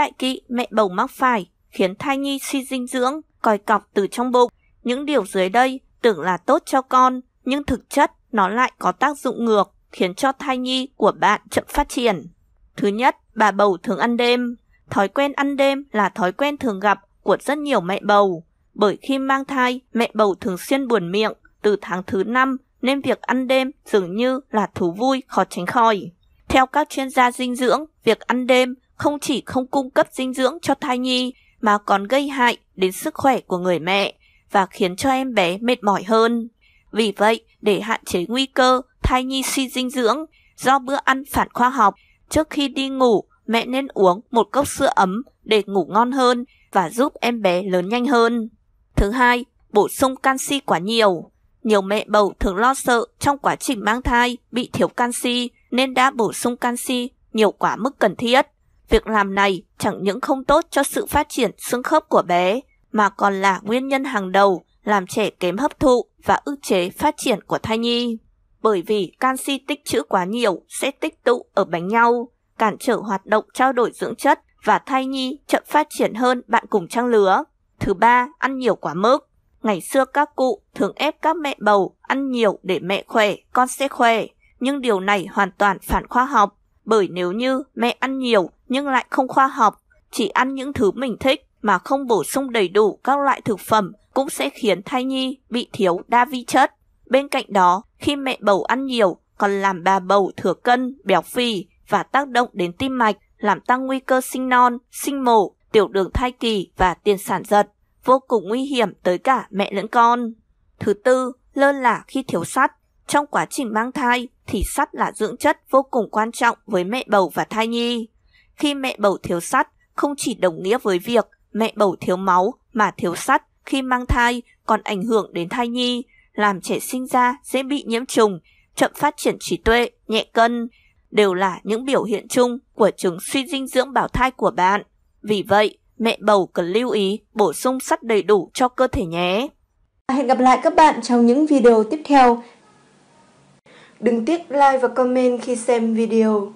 đại kỵ mẹ bầu mắc phải khiến thai nhi suy dinh dưỡng, còi cọc từ trong bụng. Những điều dưới đây tưởng là tốt cho con, nhưng thực chất nó lại có tác dụng ngược, khiến cho thai nhi của bạn chậm phát triển. Thứ nhất, bà bầu thường ăn đêm. Thói quen ăn đêm là thói quen thường gặp của rất nhiều mẹ bầu. Bởi khi mang thai, mẹ bầu thường xuyên buồn miệng từ tháng thứ 5, nên việc ăn đêm dường như là thú vui khó tránh khỏi. Theo các chuyên gia dinh dưỡng, việc ăn đêm không chỉ không cung cấp dinh dưỡng cho thai nhi, mà còn gây hại đến sức khỏe của người mẹ và khiến cho em bé mệt mỏi hơn. Vì vậy, để hạn chế nguy cơ thai nhi suy dinh dưỡng do bữa ăn phản khoa học, trước khi đi ngủ, mẹ nên uống một cốc sữa ấm để ngủ ngon hơn và giúp em bé lớn nhanh hơn. Thứ hai, bổ sung canxi quá nhiều. Nhiều mẹ bầu thường lo sợ trong quá trình mang thai bị thiếu canxi nên đã bổ sung canxi nhiều quá mức cần thiết. Việc làm này chẳng những không tốt cho sự phát triển xương khớp của bé, mà còn là nguyên nhân hàng đầu làm trẻ kém hấp thụ và ức chế phát triển của thai nhi. Bởi vì canxi tích trữ quá nhiều sẽ tích tụ ở bánh nhau, cản trở hoạt động trao đổi dưỡng chất và thai nhi chậm phát triển hơn bạn cùng trang lứa. Thứ ba, ăn nhiều quá mức. Ngày xưa các cụ thường ép các mẹ bầu ăn nhiều để mẹ khỏe, con sẽ khỏe, nhưng điều này hoàn toàn phản khoa học. Bởi nếu như mẹ ăn nhiều nhưng lại không khoa học, chỉ ăn những thứ mình thích mà không bổ sung đầy đủ các loại thực phẩm cũng sẽ khiến thai nhi bị thiếu đa vi chất. Bên cạnh đó, khi mẹ bầu ăn nhiều còn làm bà bầu thừa cân, béo phì và tác động đến tim mạch, làm tăng nguy cơ sinh non, sinh mổ, tiểu đường thai kỳ và tiền sản giật, vô cùng nguy hiểm tới cả mẹ lẫn con. Thứ tư, lơ là khi thiếu sắt. Trong quá trình mang thai thì sắt là dưỡng chất vô cùng quan trọng với mẹ bầu và thai nhi. Khi mẹ bầu thiếu sắt không chỉ đồng nghĩa với việc mẹ bầu thiếu máu, mà thiếu sắt khi mang thai còn ảnh hưởng đến thai nhi, làm trẻ sinh ra dễ bị nhiễm trùng, chậm phát triển trí tuệ, nhẹ cân, đều là những biểu hiện chung của chứng suy dinh dưỡng bào thai của bạn. Vì vậy, mẹ bầu cần lưu ý bổ sung sắt đầy đủ cho cơ thể nhé. Hẹn gặp lại các bạn trong những video tiếp theo. Đừng tiếc like và comment khi xem video.